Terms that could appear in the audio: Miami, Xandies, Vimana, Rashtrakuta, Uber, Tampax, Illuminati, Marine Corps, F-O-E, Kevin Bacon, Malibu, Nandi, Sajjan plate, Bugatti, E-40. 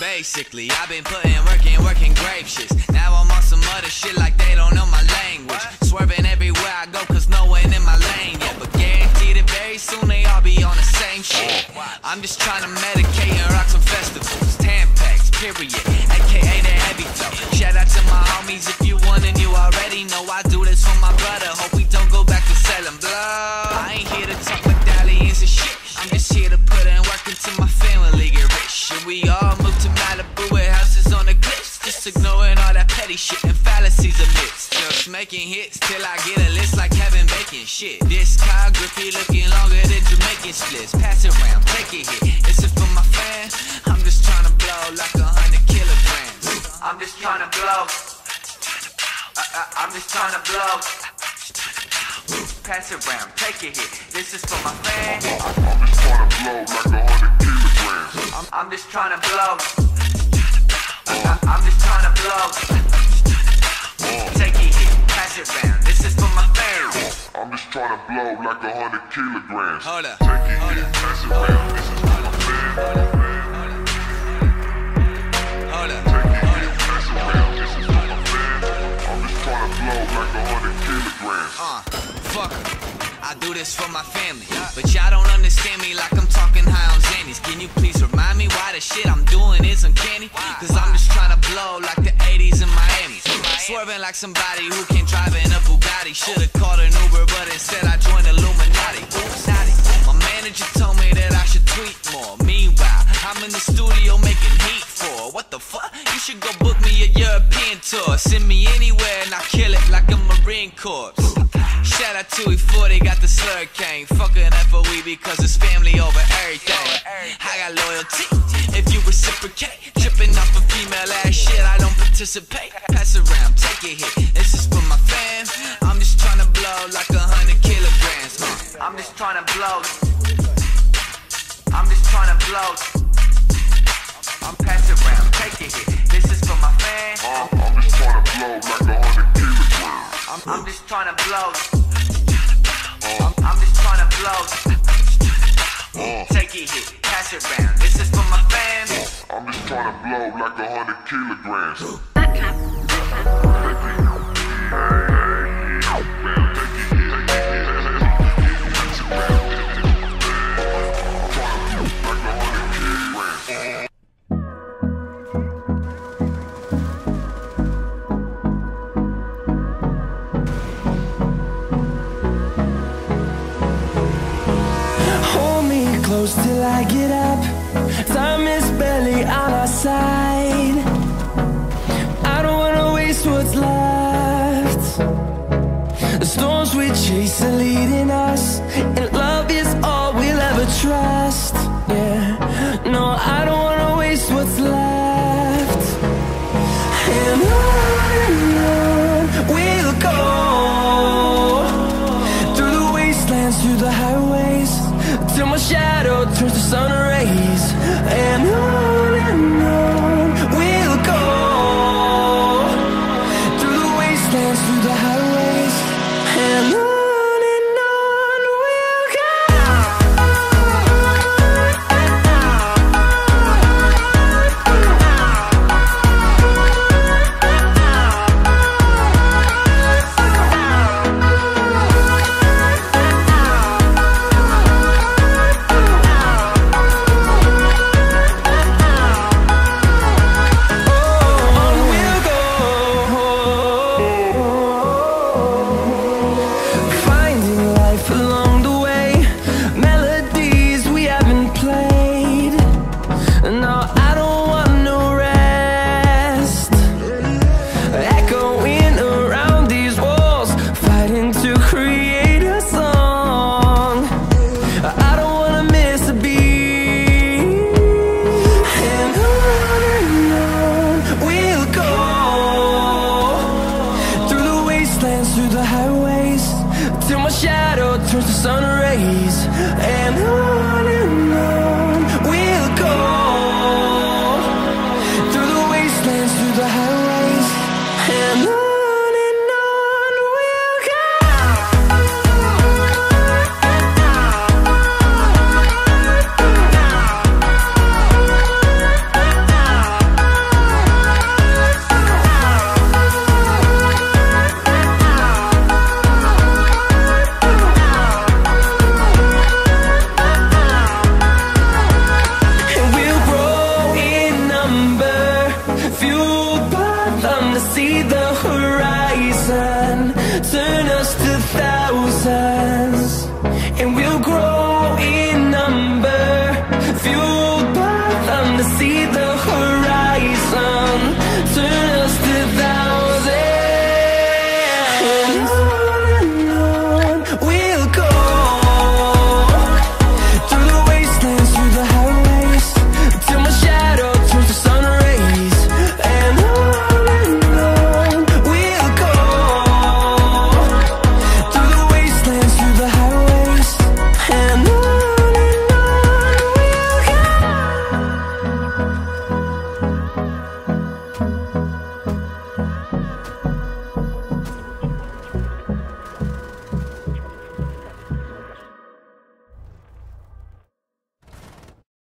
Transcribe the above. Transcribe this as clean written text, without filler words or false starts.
Basically, I've been working grape shit. Now I'm on some other shit like they don't know my language. Swerving everywhere I go cause no one in my lane yet. But guaranteed that very soon they all be on the same shit. I'm just trying to medicate and rock some festivals. Tampax, period, aka the heavy toe. Shout out to my homies if you won and you already know I do this for my brother. Hope we don't go back to selling blood. I ain't here to talk medallions and shit. I'm just here to put in work until my family get rich. And we all move to Malibu with houses on the cliffs. Just ignoring all that petty shit and fallacies of myths. Just making hits till I get a list like Kevin Bacon shit. This car grippy looking longer than Jamaican splits. Pass it round, take it hit. This is for my fans. I'm just trying to blow like 100 kilograms. I'm just trying to blow. I'm just trying to blow. Pass it round, take it hit. This is for my fans. I'm just trying to blow like 100 kilograms. I'm just trying to blow. I'm just trying to blow. Take it hit, pass it round. This is for my fans. I'm just trying to blow like 100 kilograms. Hold up. Take it hit, pass it round. This is for my fans. Hold up. Take it hit, pass it round. This is for my fans. I'm just trying to blow like 100 kilograms. I do this for my family, but y'all don't understand me like I'm talking high on Xandies. Can you please remind me why the shit I'm doing is uncanny? Cause I'm just trying to blow like the 80s in Miami. Swerving like somebody who can drive in a Bugatti. Should've called an Uber, but instead I joined Illuminati. My manager told me that I should tweet more. Meanwhile, I'm in the studio making heat for what the fuck? You should go book me a European tour. Send me anywhere and I kill it like a Marine Corps. Shout out to E-40, got the slur cane. Fuckin' F-O-E because it's family over everything. I got loyalty, if you reciprocate. Trippin' off a female ass shit, I don't participate. Pass around, take it hit, this is for my fam. I'm just tryna blow like 100 kilograms. I'm just tryna blow. I'm just tryna blow. I'm pass around, take it hit, this is for my fam. I'm just tryna blow like 100 kilograms. I'm just tryna blow. I'm just trying to blow. Take it hit, pass it round. This is for my fans. I'm just trying to blow like 100 kilograms. Till I get up, time is barely on our side. I don't wanna waste what's left. The storms we chase are leading us, and love is all we'll ever trust. Yeah, no, I don't wanna waste what's left. And on we'll go, through the wastelands, through the highways, till my shadow turns to sun rays. And on we'll go, through the wastelands, through the highways. And on we'll go, through the highways, till my shadow turns to sun rays. And